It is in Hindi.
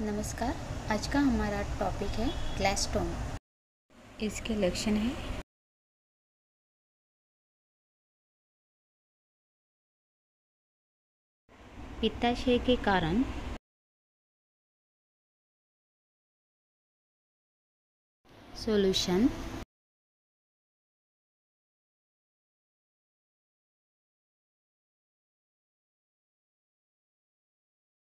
नमस्कार। आज का हमारा टॉपिक है गॉलस्टोन। इसके लक्षण हैं पित्ताशय के कारण सॉल्यूशन।